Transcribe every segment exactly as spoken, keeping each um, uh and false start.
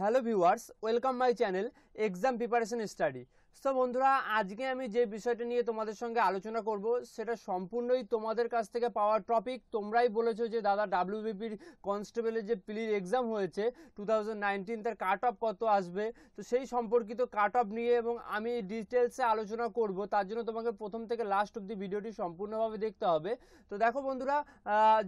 Hello viewers welcome my channel exam preparation study. So बंधुरा आज के आमी जे विषयटा निये तोमादेर संगे आलोचना करब सेटा सम्पूर्णई तोमादेर काछ थेके पावा टपिक। तोमराई बोलेछो जे दादा डब्ल्यूबीपी कन्स्टेबलेर जे प्रिलिम एग्जाम होयेछे दो हज़ार उन्नीस तार काट अफ कत आसबे, तो सेई सम्पर्कित काट अफ निये एबं आमी डिटेल्से आलोचना करब। तार जोन्नो तोमाके प्रथम थेके लास्ट अब्दि भिडियोटी सम्पूर्णभावे देखते होबे। तो देखो बंधुरा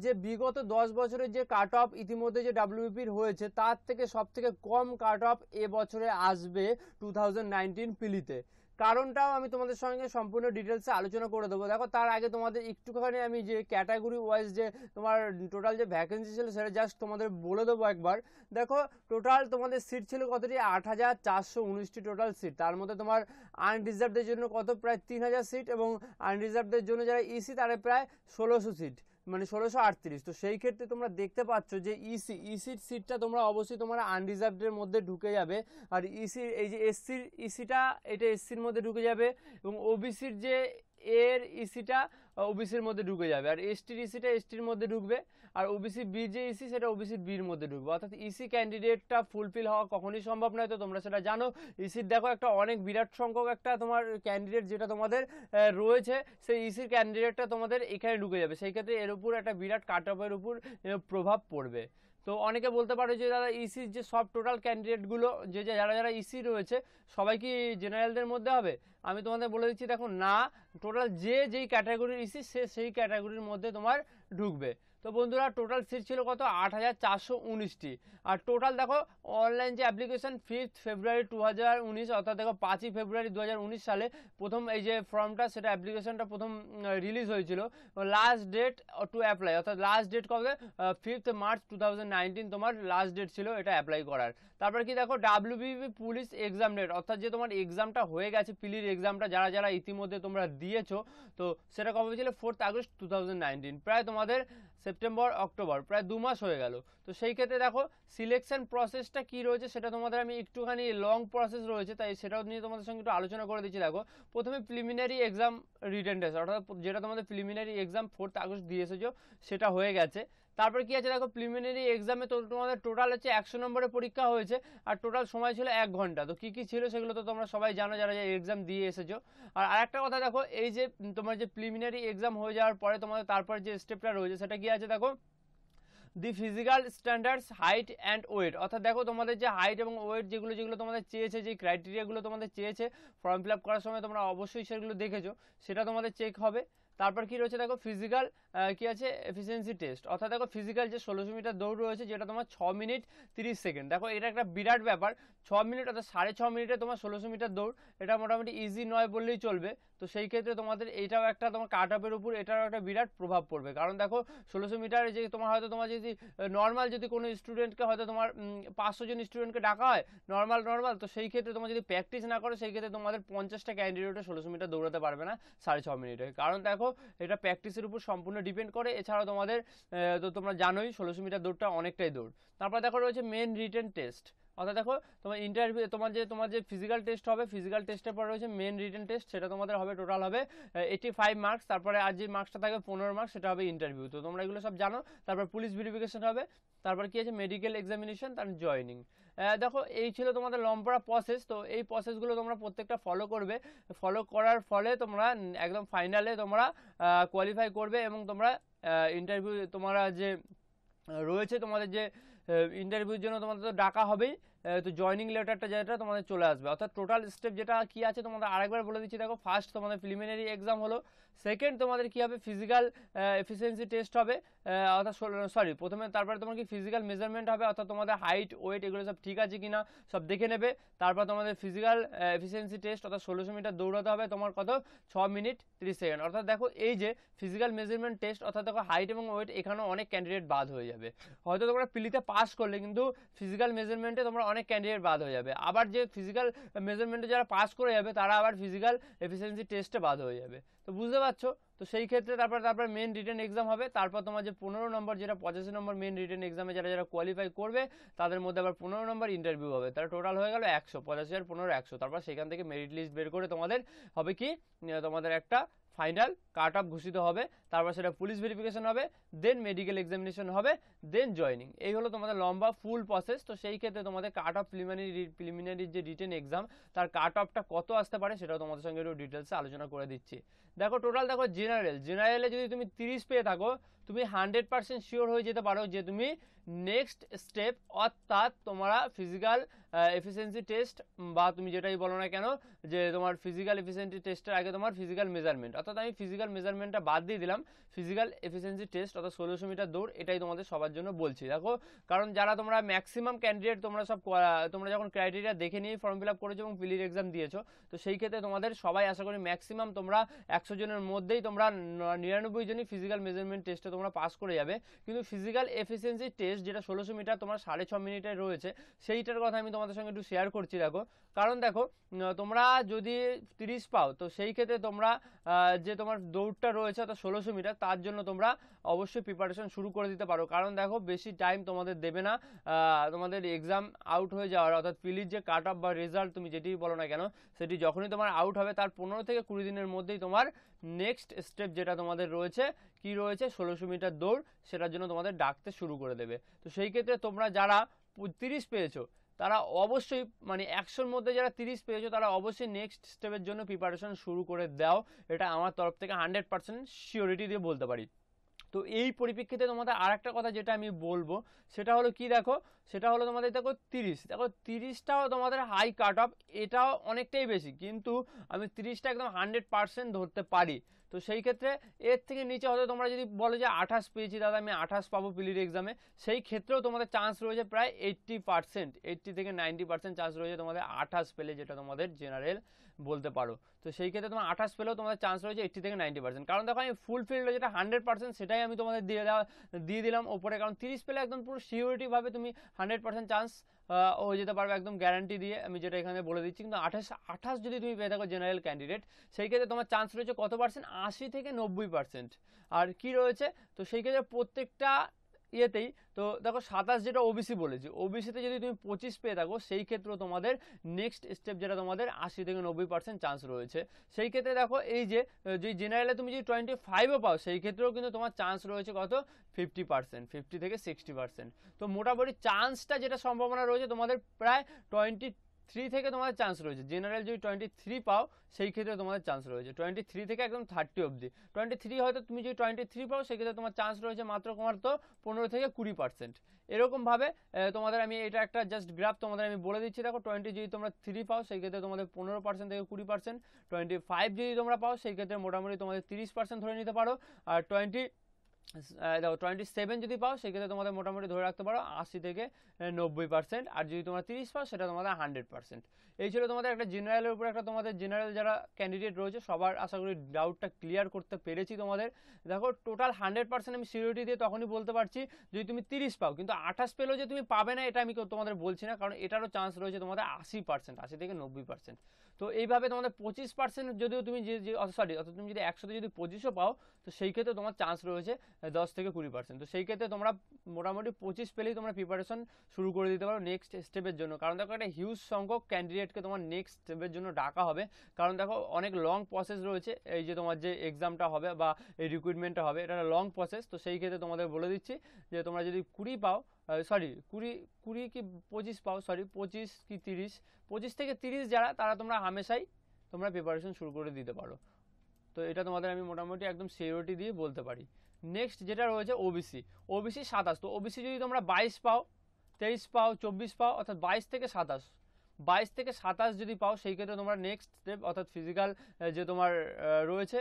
जे विगत दस बछरेर जे काट अफ इतिमध्ये जे डब्ल्यूबीपीर होयेछे तार थेके सबथेके कम काट अफ ए बछरे आसबे दो हज़ार उन्नीस पिलिते। কারণটাও আমি তোমাদের সঙ্গে সম্পূর্ণ ডিটেলসে আলোচনা করে দেবো। দেখো তার আগে তোমাদের একটুখানি আমি যে ক্যাটাগরি ওয়াইজ যে তোমার টোটাল যে ভ্যাকেন্সি ছিল সেটা জাস্ট তোমাদের বলে দেবো একবার। দেখো টোটাল তোমাদের সিট ছিল কতটি, আট হাজার চারশো উনিশটি টোটাল সিট। তার মধ্যে তোমার আনরিজার্ভদের জন্য কত, প্রায় তিন হাজার সিট, এবং আনরিজার্ভদের জন্য যারা ইসি তারা প্রায় ষোলোশো সিট মানে ষোলোশো আটত্রিশ। তো সেই ক্ষেত্রে তোমরা দেখতে পাচ্ছ যে ইসি ইসির সিটটা তোমরা অবশ্যই তোমরা আনরিজার্ভদের মধ্যে ঢুকে যাবে। আর ইসির এই যে এসসির ইসিটা এটা এসসির মধ্যে ঢুকে যাবে, এবং ওবিসির যে এর ইসিটা ওবিসির মধ্যে ঢুকে যাবে, আর এসটির ইসিটা এসটির মধ্যে ঢুকবে, আর ওবিসি বি যে ইসি সেটা ওবিসি বির মধ্যে ঢুকবে। অর্থাৎ ইসি ক্যান্ডিডেটটা ফুলফিল হওয়া কখনোই সম্ভব নয়, তো তোমরা সেটা জানো। ইসির দেখো একটা অনেক বিরাট সংখ্যক একটা তোমার ক্যান্ডিডেট যেটা তোমাদের রয়েছে, সেই ইসির ক্যান্ডিডেটটা তোমাদের এখানে ঢুকে যাবে। সেই ক্ষেত্রে এর উপর একটা বিরাট কাট অফের উপর প্রভাব পড়বে। তো অনেকে বলতে পারে যে দাদা ইসির যে সব টোটাল ক্যান্ডিডেটগুলো যে যে যারা যারা ইসি রয়েছে সবাই কি জেনারেলদের মধ্যে হবে? আমি তোমাদের বলে দিচ্ছি, দেখো না, টোটাল যে যেই ক্যাটাগরির ইসি সে সেই ক্যাটাগরির মধ্যে তোমার ঢুকবে। তো বন্ধুরা টোটাল সিট ছিল কত, আট হাজার চারশো উনিশটি। আর টোটাল দেখো অনলাইন যে অ্যাপ্লিকেশান ফিফথ ফেব্রুয়ারি টু হাজার উনিশ অর্থাৎ দেখো পাঁচই ফেব্রুয়ারি দু হাজার উনিশ সালে প্রথম এই যে ফর্মটা সেটা অ্যাপ্লিকেশানটা প্রথম রিলিজ হয়েছিল। লাস্ট ডেট টু অ্যাপ্লাই অর্থাৎ লাস্ট ডেট কবে, fifth March two thousand nineteen তোমার লাস্ট ডেট ছিল এটা অ্যাপ্লাই করার। তারপর কি দেখো ডাব্লিউবিপি পুলিশ এক্সাম ডেট অর্থাৎ যে তোমার এক্সামটা হয়ে গেছে পিলির এক্সামটা যারা যারা ইতিমধ্যে তোমরা দিয়েছো, তো সেটা কবে ছিল, fourth August two thousand nineteen. প্রায় তোমাদের সেপ্টেম্বর অক্টোবর প্রায় দু মাস হয়ে গেল। তো সেই ক্ষেত্রে দেখো সিলেকশন প্রসেসটা কী রয়েছে সেটা তোমাদের আমি একটুখানি লং প্রসেস রয়েছে তাই সেটাও নিয়ে তোমাদের সঙ্গে একটু আলোচনা করে দিচ্ছি। দেখো প্রথমে প্রিলিমিনারি এক্সাম রিটেন টেস্ট অর্থাৎ যেটা তোমাদের প্রিলিমিনারি এক্সাম ফোর্থ আগস্ট দিয়ে এসেছো সেটা হয়ে গেছে। তারপর কী আছে দেখো প্রিলিমিনারি এক্সামে তো তোমাদের টোটাল হচ্ছে একশো নম্বরের পরীক্ষা হয়েছে, আর টোটাল সময় ছিল এক ঘন্টা। তো কী কী ছিল সেগুলো তো তোমরা সবাই জানো যারা যে এক্সাম দিয়ে এসেছো। আর আরেকটা কথা দেখো এই যে তোমার যে প্রিলিমিনারি এক্সাম হয়ে যাওয়ার পরে তোমাদের তারপর যে স্টেপটা রয়েছে সেটা কী আছে দেখো, the physical standards height and weight অর্থাৎ দেখো তোমাদের যে হাইট এবং ওয়েট যেগুলো যেগুলো তোমাদের চেয়েছে, যে ক্রাইটেরিয়াগুলো তোমাদের চেয়েছে ফর্ম ফিল আপ করার সময় তোমরা অবশ্যই সেগুলো দেখেছো, সেটা তোমাদের চেক হবে। তারপর কী রয়েছে দেখো ফিজিক্যাল কী আছে এফিসিয়েন্সি টেস্ট অর্থাৎ দেখো ফিজিক্যাল যে ষোলোশো মিটার দৌড় রয়েছে যেটা তোমার ছ মিনিট তিরিশ সেকেন্ড। দেখো এটা একটা বিরাট ব্যাপার, ছ মিনিট অর্থাৎ সাড়ে ছ মিনিটে তোমার ষোলোশো মিটার দৌড়, এটা মোটামুটি ইজি নয় বললেই চলবে। তো সেই ক্ষেত্রে তোমাদের এইটাও একটা তোমার কাট অফের উপর এটারও একটা বিরাট প্রভাব পড়বে। কারণ দেখো ষোলোশো মিটারে যে তোমার হয়তো তোমার যদি নর্মাল যদি কোনো স্টুডেন্টকে হয়তো তোমার পাঁচশো জন স্টুডেন্টকে ডাকা হয় নর্মাল নর্মাল, তো সেই ক্ষেত্রে তোমার যদি প্র্যাকটিস না করো সেই ক্ষেত্রে তোমাদের পঞ্চাশটা ক্যান্ডিডেটও ষোলোশো মিটার দৌড়াতে পারবে না সাড়ে ছ মিনিটে। কারণ দেখো এটা প্র্যাকটিসের উপর সম্পূর্ণ ডিপেন্ড করে। এছাড়াও তোমাদের তো তোমরা জানোই ষোলোশো মিটার দৌড়টা অনেকটাই দৌড়। তারপর দেখো রয়েছে মেন রিটেন টেস্ট অর্থাৎ দেখো তোমার ইন্টারভিউ তোমার যে তোমার যে ফিজিক্যাল টেস্ট হবে, ফিজিক্যাল টেস্টের পর রয়েছে মেন রিটেন টেস্ট, সেটা তোমাদের হবে টোটাল হবে এইটি ফাইভ মার্কস। তারপরে আর যে মার্কসটা থাকবে পনেরো মার্কস সেটা হবে ইন্টারভিউ। তো তোমরা এগুলো সব জানো। তারপর পুলিশ ভেরিফিকেশন হবে, তারপর কী আছে মেডিকেল এক্সামিনেশন, তার জয়নিং। দেখো এই ছিল তোমাদের লম্বা প্রসেস। তো এই প্রসেসগুলো তোমরা প্রত্যেকটা ফলো করবে, ফলো করার ফলে তোমরা একদম ফাইনালে তোমরা কোয়ালিফাই করবে। এবং তোমরা ইন্টারভিউ তোমরা যে রয়েছে তোমাদের যে ইন্টারভিউর জন্য তোমাদের তো ডাকা হবেই, তো জয়নিং লেটারটা যেটা তোমাদের চলে আসবে। অর্থাৎ টোটাল স্টেপ যেটা কী আছে তোমাদের আরেকবার বলে দিচ্ছি। দেখো ফার্স্ট তোমাদের প্রিলিমিনারি এক্সাম হলো, সেকেন্ড তোমাদের কী হবে ফিজিক্যাল এফিসিয়েন্সি টেস্ট হবে অর্থাৎ সরি প্রথমে, তারপরে তোমার কি ফিজিক্যাল মেজারমেন্ট হবে অর্থাৎ তোমাদের হাইট ওয়েট এগুলো সব ঠিক আছে কিনা সব দেখে নেবে। তারপর তোমাদের ফিজিক্যাল এফিসিয়েন্সি টেস্ট অর্থাৎ ষোলোশো মিটার দৌড়াতে হবে তোমার কত, ছ মিনিট তিরিশ সেকেন্ড। অর্থাৎ দেখো এই যে ফিজিক্যাল মেজারমেন্ট টেস্ট অর্থাৎ দেখো হাইট এবং ওয়েট এখানেও অনেক ক্যান্ডিডেট বাদ হয়ে যাবে। হয়তো তোমরা পিলিতে পাস করলে কিন্তু ফিজিক্যাল মেজারমেন্টে তোমরা অনেক ক্যান্ডিডেট বাদ হয়ে যাবে। আবার যে ফিজিক্যাল মেজারমেন্টে যারা পাস করে যাবে তারা আবার ফিজিক্যাল এফিসিয়েন্সি টেস্টে বাদ হয়ে যাবে। তো বুঝতে পারছো। তো সেই ক্ষেত্রে তারপর তারপর মেন রিটেন এক্সাম হবে, তারপর তোমার যে পনেরো নম্বর যেটা পঁচাশি নম্বর মেন রিটেন এক্সামে যারা যারা কোয়ালিফাই করবে তাদের মধ্যে আবার পনেরো নম্বর ইন্টারভিউ হবে। তারা টোটাল হয়ে গেল একশো, পঁচাশি আর পনেরো একশো। তারপর সেখান থেকে মেরিট লিস্ট বের করে তোমাদের হবে কি তোমাদের একটা फाइनल काट अफ घोषित होबे तारपर सेटा पुलिस वेरिफिकेशन होबे देन मेडिकल एग्जामिनेशन होबे देन जॉइनिंग এই হলো তোমাদের লম্বা ফুল প্রসেস। তো সেই ক্ষেত্রে তোমাদের কাট অফ প্রিলিমিনারি প্রিলিমিনারি যে রিটেন এক্সাম তার কাট অফটা কত আসতে পারে সেটাও তোমাদের সঙ্গে একটু ডিটেইলসে আলোচনা করে দিচ্ছি। দেখো টোটাল দেখো জেনারেল জেনারেলে যদি তুমি তিরিশ পেয়ে থাকো তুমি একশো পার্সেন্ট শিওর হয়ে যেতে পারো যে তুমি নেক্সট স্টেপ অর্থাৎ তোমরা ফিজিক্যাল এফিসিয়েন্সি টেস্ট বা তুমি যেটাই বলো না কেন যে তোমার ফিজিক্যাল এফিসিয়েন্সি টেস্টের আগে তোমার ফিজিক্যাল মেজারমেন্ট অর্থাৎ আমি ফিজিক্যাল মেজারমেন্টটা বাদ দিয়ে দিলাম, ফিজিক্যাল এফিসিয়েন্সি টেস্ট অর্থাৎ ষোলোশো মিটার দৌড় এটাই তোমাদের সবার জন্য বলছি। দেখো কারণ যারা তোমরা ম্যাক্সিমাম ক্যান্ডিডেট তোমরা সব তোমরা যখন ক্রাইটেরিয়া দেখে নিয়ে ফর্ম ফিল আপ করেছো এবং প্রিলির এক্সাম দিয়েছো তো সেই ক্ষেত্রে তোমাদের সবাই আশা করি ম্যাক্সিমাম তোমরা একশো জনের মধ্যেই তোমরা নিরানব্বই জনই ফিজিক্যাল মেজারমেন্ট টেস্টে তোমরা পাস করে যাবে। কিন্তু ফিজিক্যাল এফিসিয়েন্সি টেস্ট যেটা ষোলোশো মিটার তোমার সাড়ে ছ মিনিটে রয়েছে সেইটার কথা আমি তোমাদের সঙ্গে একটু শেয়ার করছি। দেখো কারণ দেখো তোমরা যদি তিরিশ পাও তো সেই ক্ষেত্রে তোমরা যে তোমার দৌড়টা রয়েছে অর্থাৎ ষোলোশো মিটার তার জন্য তোমরা অবশ্যই প্রিপারেশন শুরু করে দিতে পারো। কারণ দেখো বেশি টাইম তোমাদের দেবে না তোমাদের এক্সাম আউট হয়ে যাওয়ার অর্থাৎ প্রিলির যে কাট অফ বা রেজাল্ট তুমি যেটি বলো না কেন সেটি যখনই তোমার আউট হবে তার পনেরো থেকে কুড়ি দিনের মধ্যেই তোমার নেক্সট স্টেপ যেটা তোমাদের রয়েছে কি রয়েছে ষোলোশো মিটার দৌড় সেটার জন্য তোমাদের ডাকতে শুরু করে দেবে। তো সেই ক্ষেত্রে তোমরা যারা তিরিশ পেয়েছো তারা অবশ্যই মানে একশোর মধ্যে যারা তিরিশ পেয়েছো তারা অবশ্যই নেক্সট স্টেপের জন্য প্রিপারেশন শুরু করে দাও, এটা আমার তরফ থেকে হান্ড্রেড পার্সেন্ট সিওরিটি দিয়ে বলতে পারি। তো এই পরিপ্রেক্ষিতে তোমাদের আর একটা কথা যেটা আমি বলবো সেটা হলো কি দেখো সেটা হলো তোমাদের দেখো তিরিশ দেখো তিরিশটাও তোমাদের হাই কাট অফ এটাও অনেকটাই বেশি কিন্তু আমি তিরিশটা একদম হান্ড্রেড পার্সেন্ট ধরতে পারি। তো সেই ক্ষেত্রে এর থেকে নিচে হয়তো তোমরা যদি বলো যে আঠাশ পেয়েছি দাদা আমি আঠাশ পাবো প্রিলির এক্সামে সেই ক্ষেত্রেও তোমাদের চান্স রয়েছে প্রায় এইট্টি পার্সেন্ট এইট্টি থেকে নাইনটি পার্সেন্ট চান্স রয়েছে তোমাদের আঠাশ পেলে যেটা তোমাদের জেনারেল বলতে পারো। তো সেই ক্ষেত্রে তোমার আঠাশ পেলেও তোমাদের চান্স রয়েছে এইট্টি থেকে নাইনটি পার্সেন্ট। কারণ দেখো আমি ফুলফিল্ডে যেটা হান্ড্রেড পার্সেন্ট সেটাই আমি তোমাদের দিয়ে দেওয়া দিয়ে দিলাম ওপরে, কারণ তিরিশ পেলে একদম পুরো সিওরিটিভাবে তুমি হান্ড্রেড পার্সেন্ট চান্স হয়ে যেতে পারবে একদম গ্যারান্টি দিয়ে আমি যেটা এখানে বলে দিচ্ছি। কিন্তু আঠাশ আঠাশ যদি তুমি পেয়ে থাকো জেনারেল ক্যান্ডিডেট সেই ক্ষেত্রে তোমার চান্স রয়েছে কত পার্সেন্ট আশি থেকে নব্বই পার্সেন্ট আর কি রয়েছে। তো সেই ক্ষেত্রে প্রত্যেকটা ইয়েতেই তো দেখো সাতাশ যেটা ওবিসি বলেছি ওবিসিতে যদি তুমি পঁচিশ পেয়ে থাকো সেই ক্ষেত্রেও তোমাদের নেক্সট স্টেপ যেটা তোমাদের আশি থেকে নব্বই পার্সেন্ট চান্স রয়েছে। সেই ক্ষেত্রে দেখো এই যে যদি জেনারেলে তুমি যদি টোয়েন্টি ফাইভও পাও সেই ক্ষেত্রেও কিন্তু তোমার চান্স রয়েছে কত ফিফটি পার্সেন্ট ফিফটি থেকে সিক্সটি পার্সেন্ট। তো মোটামুটি চান্সটা যেটা সম্ভাবনা রয়েছে তোমাদের প্রায় টোয়েন্টি থ্রি থেকে তোমাদের চান্স রয়েছে। জেনারেল যদি টোয়েন্টি থ্রি পাও সেই ক্ষেত্রে তোমাদের চান্স রয়েছে টোয়েন্টি থ্রি থেকে একদম থার্টি অবধি টোয়েন্টি থ্রি হয়তো তুমি যদি টোয়েন্টি থ্রি পাও সেক্ষেত্রে তোমার চান্স রয়েছে মাত্র তোমার তো পনেরো থেকে কুড়ি পার্সেন্ট এরকমভাবে তোমাদের আমি এটা একটা জাস্ট গ্রাফ তোমাদের আমি বলে দিচ্ছি। দেখো টোয়েন্টি যদি তোমরা থ্রি পাও সেই ক্ষেত্রে তোমাদের পনেরো পার্সেন্ট থেকে কুড়ি পার্সেন্ট, টোয়েন্টি ফাইভ যদি তোমরা পাও সেই ক্ষেত্রে মোটামুটি তোমাদের তিরিশ পার্সেন্ট ধরে নিতে পারো, আর টোয়েন্টি দেখো টোয়েন্টি সেভেন যদি পাও সেক্ষেত্রে তোমাদের মোটামুটি ধরে রাখতে পারো আশি থেকে নব্বই পার্সেন্ট, আর যদি তোমরা তিরিশ পাও সেটা তোমাদের হান্ড্রেড পার্সেন্ট। এই ছিল তোমাদের একটা জেনারেলের উপরে একটা তোমাদের জেনারেল যারা ক্যান্ডিডেট রয়েছে সবার আশা করি ডাউটটা ক্লিয়ার করতে পেরেছি তোমাদের। দেখো টোটাল হান্ড্রেড পার্সেন্ট আমি সিওরিটি দিয়ে তখনই বলতে পারছি যদি তুমি তিরিশ পাও, কিন্তু আঠাশ পেলেও যে তুমি পাবে না এটা আমি তোমাদের বলছি না, কারণ এটারও চান্স রয়েছে তোমাদের আশি পার্সেন্ট আশি থেকে নব্বই পার্সেন্ট। তো এইভাবে তোমাদের পঁচিশ পার্সেন্ট যদিও তুমি যে সরি অর্থাৎ তুমি যদি একশোতে যদি পঁচিশও পাও তো সেই ক্ষেত্রে তোমার চান্স রয়েছে দশ থেকে কুড়ি পার্সেন্ট। তো সেই ক্ষেত্রে তোমরা মোটামুটি পঁচিশ পেলেই তোমরা প্রিপারেশন শুরু করে দিতে পারো নেক্সট স্টেপের জন্য। কারণ দেখো একটা হিউজ সংখ্যক ক্যান্ডিডেটকে তোমার নেক্সট স্টেপের জন্য ডাকা হবে, কারণ দেখো অনেক লং প্রসেস রয়েছে এই যে তোমার যে এক্সামটা হবে বা এই রিক্রুটমেন্টটা হবে এটা একটা লং প্রসেস। তো সেই ক্ষেত্রে তোমাদের বলে দিচ্ছি যে তোমরা যদি কুড়ি পাও সরি কুড়ি কুড়ি কি পঁচিশ পাও সরি পঁচিশ কি তিরিশ পঁচিশ থেকে তিরিশ যারা তারা তোমরা হামেশাই তোমরা প্রিপারেশন শুরু করে দিতে পারো। তো এটা তোমাদের আমি মোটামুটি একদম সিওরিটি দিয়ে বলতে পারি। নেক্সট যেটা রয়েছে ওবিসি ওবিসি সাতাশ। তো ওবিসি যদি তোমরা বাইশ পাও তেইশ পাও চব্বিশ পাও অর্থাৎ বাইশ থেকে সাতাশ বাইশ থেকে সাতাশ যদি পাও সেই ক্ষেত্রে তোমরা নেক্সট স্টেপ অর্থাৎ ফিজিক্যাল যে তোমার রয়েছে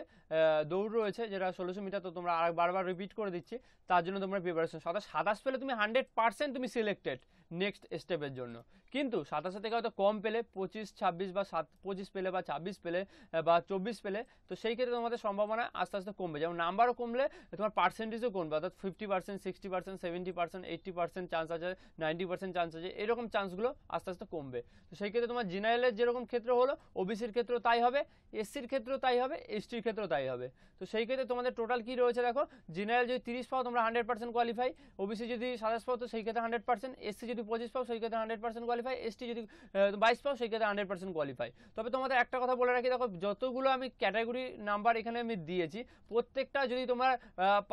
দৌড় রয়েছে যেটা ষোলোশো মিটার তো তোমরা আর বারবার রিপিট করে দিচ্ছি তার জন্য তোমরা প্রিপারেশন সাতাশ সাতাশ পেলে তুমি হান্ড্রেড পার্সেন্ট তুমি সিলেক্টেড নেক্সট স্টেপের জন্য। কিন্তু সাতাশে থেকে হয়তো কম পেলে পঁচিশ ছাব্বিশ বা সাত পঁচিশ পেলে বা ছাব্বিশ পেলে বা চব্বিশ পেলে তো সেই ক্ষেত্রে তোমাদের সম্ভাবনা আস্তে আস্তে কমবে, যেমন নাম্বারও কমলে তোমার পার্সেন্টেজও কমবে অর্থাৎ fifty percent sixty percent seventy percent eighty percent chance আছে নাইনটি পার্সেন্ট চান্স আছে এরকম চান্সগুলো আস্তে আস্তে কমবে। তো সেই ক্ষেত্রে তোমার জেনারেলের যেরকম ক্ষেত্র হলো ওবিসির ক্ষেত্রেও তাই হবে, এসসির ক্ষেত্রেও তাই হবে, এসটির ক্ষেত্রেও তাই হবে। তো সেই ক্ষেত্রে তোমাদের টোটাল কী রয়েছে দেখো জেনারেল যদি তিরিশ পাও তোমরা হান্ড্রেড পার্সেন্ট কোয়ালিফাই, ওবিসি যদি সাতাশ পাও তো সেই ক্ষেত্রে হান্ড্রেড পার্সেন্ট, এসসি যদি পঁচিশ পাও সেই ক্ষেত্রে হান্ড্রেড পার্সেন্ট কোয়ালিফাই, এসটি যদি বাইশ পাও সেই ক্ষেত্রে হান্ড্রেড পার্সেন্ট কোয়ালিফাই। তবে তোমাদের একটা কথা বলে রাখি, দেখো যতগুলো আমি ক্যাটাগরি নাম্বার এখানে আমি দিয়েছি প্রত্যেকটা যদি তোমরা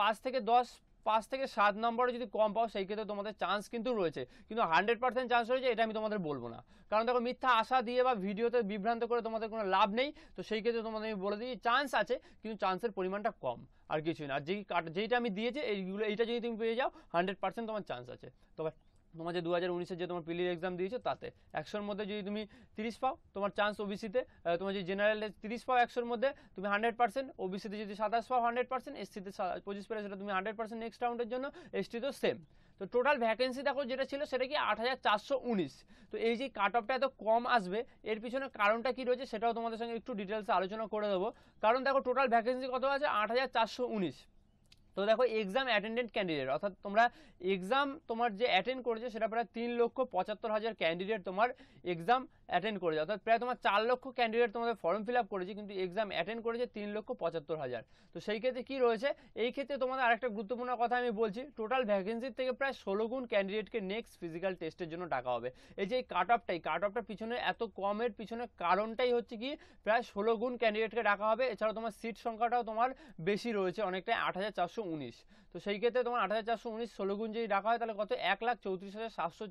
পাঁচ থেকে দশ পাঁচ থেকে সাত নম্বরে যদি কম পাও সেই ক্ষেত্রে তোমাদের চান্স কিন্তু রয়েছে, কিন্তু হান্ড্রেড পার্সেন্ট চান্স রয়েছে এটা আমি তোমাদের বলবো না। কারণ দেখো মিথ্যা আশা দিয়ে বা ভিডিওতে বিভ্রান্ত করে তোমাদের কোনো লাভ নেই। তো সেই ক্ষেত্রে তোমাদের আমি বলে দিই চান্স আছে, কিন্তু চান্সের পরিমাণটা কম আর কিছুই না। আর যেই যেইটা আমি দিয়েছি এইগুলো এইটা যদি তুমি পেয়ে যাও হান্ড্রেড পার্সেন্ট তোমার চান্স আছে। তবে তোমার যে দু হাজার উনিশের যে তোমার প্রিলির এক্সাম দিয়েছো তাতে একশোর মধ্যে যদি তুমি তিরিশ পাও তোমার চান্স ওবিসিতে, তোমার যে জেনারেলে তিরিশ পাও একশোর মধ্যে তুমি হান্ড্রেড পার্সেন্ট, ওবিসিতে যদি সাতাশ পাও হান্ড্রেড পার্সেন্ট, এসসিতে পঁচিশ পেলে সেটা তুমি হান্ড্রেড পার্সেন্ট নেক্সট রাউন্ডের জন্য, এসটি তো সেম। তো টোটাল ভ্যাকেন্সি দেখো যেটা ছিল সেটা কি আট হাজার চারশো উনিশ। তো এই যে কাট অফটা এত কম আসবে এর পিছনে কারণটা কী রয়েছে সেটাও তোমাদের সঙ্গে একটু ডিটেলসে আলোচনা করে দেবো। কারণ দেখো টোটাল ভ্যাকেন্সি কত আছে, আট হাজার চারশো উনিশ। তো দেখো এক্সাম অ্যাটেন্ডেন্ট ক্যান্ডিডেট অর্থাৎ তোমরা এক্সাম তোমার যে অ্যাটেন্ড করেছে সেটা প্রায় তিন লক্ষ পঁচাত্তর হাজার ক্যান্ডিডেট তোমার এক্সাম অ্যাটেন্ড করেছে, অর্থাৎ প্রায় তোমার চার লক্ষ ক্যান্ডিডেট তোমাদের ফর্ম ফিল আপ করেছে কিন্তু এক্সাম অ্যাটেন্ড করেছে তিন লক্ষ পঁচাত্তর হাজার। তো সেই ক্ষেত্রে কী রয়েছে, এই ক্ষেত্রে তোমাদের আরেকটা গুরুত্বপূর্ণ কথা আমি বলছি, টোটাল ভ্যাকেন্সির থেকে প্রায় ষোলো গুণ ক্যান্ডিডেটকে নেক্সট ফিজিক্যাল টেস্টের জন্য ডাকা হবে। এই যে কাট অফটাই কাট অফটার পিছনে এত কমের পিছনে কারণটাই হচ্ছে কি প্রায় ষোলো গুণ ক্যান্ডিডেটকে ডাকা হবে। এছাড়াও তোমার সিট সংখ্যাটাও তোমার বেশি রয়েছে অনেকটাই, আট হাজার চারশো উনিশ। তো সেই ক্ষেত্রে তোমার আট হাজার চারশো উনিশ ষোলো গুণ যদি ডাকা হয় তাহলে কত এক লাখ চৌত্রিশ হাজার সাতশো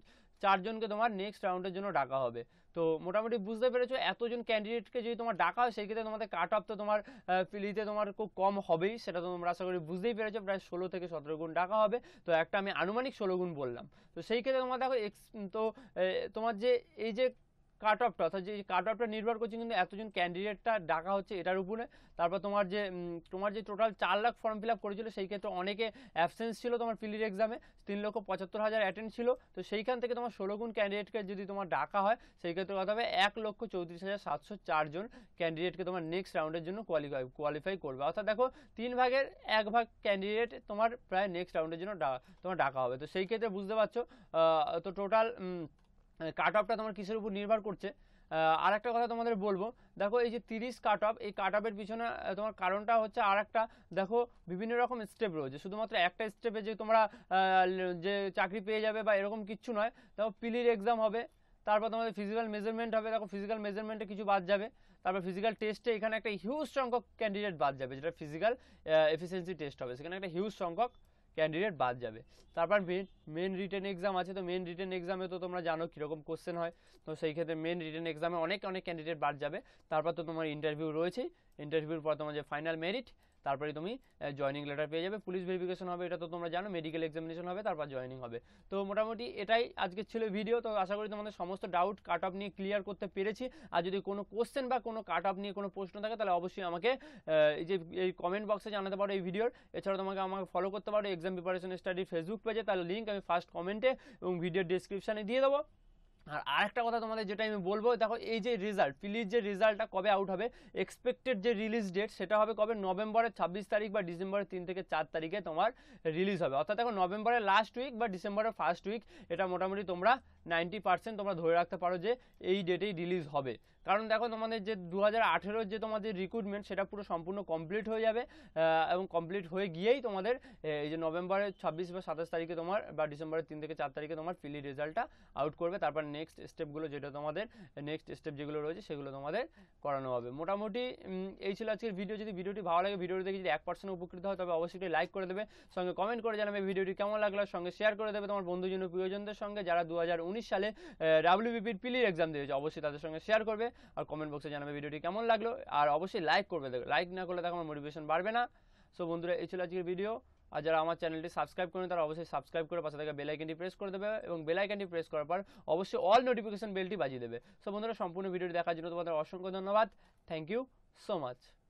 চারজনকে তোমার নেক্সট রাউন্ডের জন্য ডাকা হবে। তো মোটামুটি বুঝতে পেরেছো এতজন ক্যান্ডিডেটকে যদি তোমার ডাকা হয় সেই ক্ষেত্রে তোমাদের কাট অফ তো তোমার ফিলিতে তোমার খুব কম হবেই, সেটা তোমরা আশা করি বুঝতেই পেরেছো, প্রায় ষোলো থেকে সতেরো গুণ ডাকা হবে। তো একটা আমি আনুমানিক ষোলো গুণ বললাম। তো সেই ক্ষেত্রে তোমার দেখো তো তোমার যে এই যে কাট অফটা অর্থাৎ যে কাট অফটা নির্ভর করছে কিন্তু এতজন ক্যান্ডিডেটটা ডাকা হচ্ছে এটার উপরে। তারপর তোমার যে তোমার যে টোটাল চার লাখ ফর্ম ফিল আপ করেছিলো সেই ক্ষেত্রে অনেকে অ্যাবসেন্স ছিল তোমার প্রিলির এক্সামে, তিন লক্ষ পঁচাত্তর হাজার অ্যাটেন্ড ছিল। তো সেইখান থেকে তোমার ষোলো গুণ ক্যান্ডিডেটকে যদি তোমার ডাকা হয় সেই ক্ষেত্রে কথা হবে এক লক্ষ চৌত্রিশ হাজার সাতশো চারজন ক্যান্ডিডেটকে তোমার নেক্সট রাউন্ডের জন্য কোয়ালিফাই কোয়ালিফাই করবে। অর্থাৎ দেখো তিন ভাগের এক ভাগ ক্যান্ডিডেট তোমার প্রায় নেক্সট রাউন্ডের জন্য তোমার ডাকা হবে। তো সেই ক্ষেত্রে বুঝতে পারছো তো টোটাল কাট অফটা তোমার কিসের উপর নির্ভর করছে। আর একটা কথা তোমাদের বলবো, দেখো এই যে তিরিশ কাট অফ, এই কাট অফের পিছনে তোমার কারণটা হচ্ছে আর একটা, দেখো বিভিন্ন রকম স্টেপ রয়েছে, শুধুমাত্র একটা স্টেপে যে তোমরা যে চাকরি পেয়ে যাবে বা এরকম কিচ্ছু নয়। দেখো প্রিলির এক্সাম হবে, তারপর তোমাদের ফিজিক্যাল মেজারমেন্ট হবে, দেখো ফিজিক্যাল মেজারমেন্টে কিছু বাদ যাবে, তারপর ফিজিক্যাল টেস্টে এখানে একটা হিউজ সংখ্যক ক্যান্ডিডেট বাদ যাবে, যেটা ফিজিক্যাল এফিসিয়েন্সি টেস্ট হবে সেখানে একটা হিউজ সংখ্যক ক্যান্ডিডেট বাদ যাবে। তারপর মেন মেন রিটেন এক্সাম আছে, তো মেন রিটেন এক্সামে তো তোমরা জানো কীরকম কোশ্চেন হয়, তো সেই ক্ষেত্রে মেন রিটেন এক্সামে অনেক অনেক ক্যান্ডিডেট বাদ যাবে। তারপর তো তোমার ইন্টারভিউ রয়েছেই, ইন্টারভিউর পর তোমার যে ফাইনাল মেরিট, তারপরে তুমি জয়েনিং লেটার পেয়ে যাবে, পুলিশ ভেরিফিকেশন হবে এটা তো তোমরা জানো, মেডিকেল এক্সামিনেশন হবে, তারপর জয়েনিং হবে। তো মোটামুটি এটাই আজকে ছিল ভিডিও। তো আশা করি তোমাদের সমস্ত ডাউট কাট অফ নিয়ে ক্লিয়ার করতে পেরেছি। আর যদি কোনো কোশ্চেন বা কোনো কাট অফ নিয়ে কোনো প্রশ্ন থাকে তাহলে অবশ্যই আমাকে এই যে এই কমেন্ট বক্সে জানাতে পারো এই ভিডিওর। এছাড়া তোমাকে আমাকে ফলো করতে পারো এক্সাম প্রিপারেশন স্টাডির ফেসবুক পেজে, তার লিঙ্ক আমি ফার্স্ট কমেন্টে এবং ভিডিওর ডিসক্রিপশানে দিয়ে দেবো। আর আরেকটা কথা তোমাদের যেটা আমি বলবো, দেখো এই যে রেজাল্ট প্রিলির যে রেজাল্টটা কবে আউট হবে, এক্সপেক্টেড যে রিলিজ ডেট সেটা হবে কবে, নভেম্বরের ছাব্বিশ তারিখ বা ডিসেম্বরের তিন থেকে চার তারিখে তোমার রিলিজ হবে। অর্থাৎ দেখো নভেম্বরের লাস্ট উইক বা ডিসেম্বরের ফার্স্ট উইক, এটা মোটামুটি তোমরা নাইনটি পার্সেন্ট তোমরা ধরে রাখতে পারো যে এই ডেটেই রিলিজ হবে। কারণ দেখো তোমাদের যে দু হাজার আঠেরোর যে তোমাদের রিক্রুটমেন্ট সেটা পুরো সম্পূর্ণ কমপ্লিট হয়ে যাবে, এবং কমপ্লিট হয়ে গিয়েই তোমাদের এই যে নভেম্বরের ছাব্বিশ বা সাতাশ তারিখে তোমার বা ডিসেম্বরের তিন থেকে চার তারিখে তোমার প্রিলির রেজাল্টটা আউট করবে। তারপর নেক্সট স্টেপগুলো যেটা তোমাদের নেক্সট স্টেপ যেগুলো রয়েছে সেগুলো তোমাদের করানো হবে। মোটামুটি এই ছিল আজকের ভিডিও। যদি ভিডিওটি ভালো লাগে, ভিডিওটি দেখে যদি এক পার্সেন্ট উপকৃত হয় তবে অবশ্যই লাইক করে দেবে, সঙ্গে কমেন্ট করে জানাবে ভিডিওটি কেমন লাগলো, সঙ্গে শেয়ার করে দেবে তোমার বন্ধুজন প্রিয়জনদের সঙ্গে যারা দু হাজার উনিশ সালে ডাব্লিউবিপির প্রিলির এক্সাম দিয়েছে, অবশ্যই তাদের সঙ্গে শেয়ার করবে। আর কমেন্ট বক্সে জানাবে ভিডিওটি কেমন লাগলো, আর অবশ্যই লাইক করবে, লাইক না করলে দেখো আমার মোটিভেশন বাড়বে না। সো বন্ধুরা এই ছিল আজকের ভিডিও। আর যারা আমার চ্যানেলটি সাবস্ক্রাইব করেন তারা অবশ্যই সাবস্ক্রাইব করে পাশে থাকা বেল আইকনটি প্রেস করে দেবে, এবং বেল আইকনটি প্রেস করার পর অবশ্যই অল নোটিফিকেশন বেলটি বাজিয়ে দেবে। সো বন্ধুরা সম্পূর্ণ ভিডিওটি দেখার জন্য তোমাদের অসংখ্য ধন্যবাদ। Thank you so much.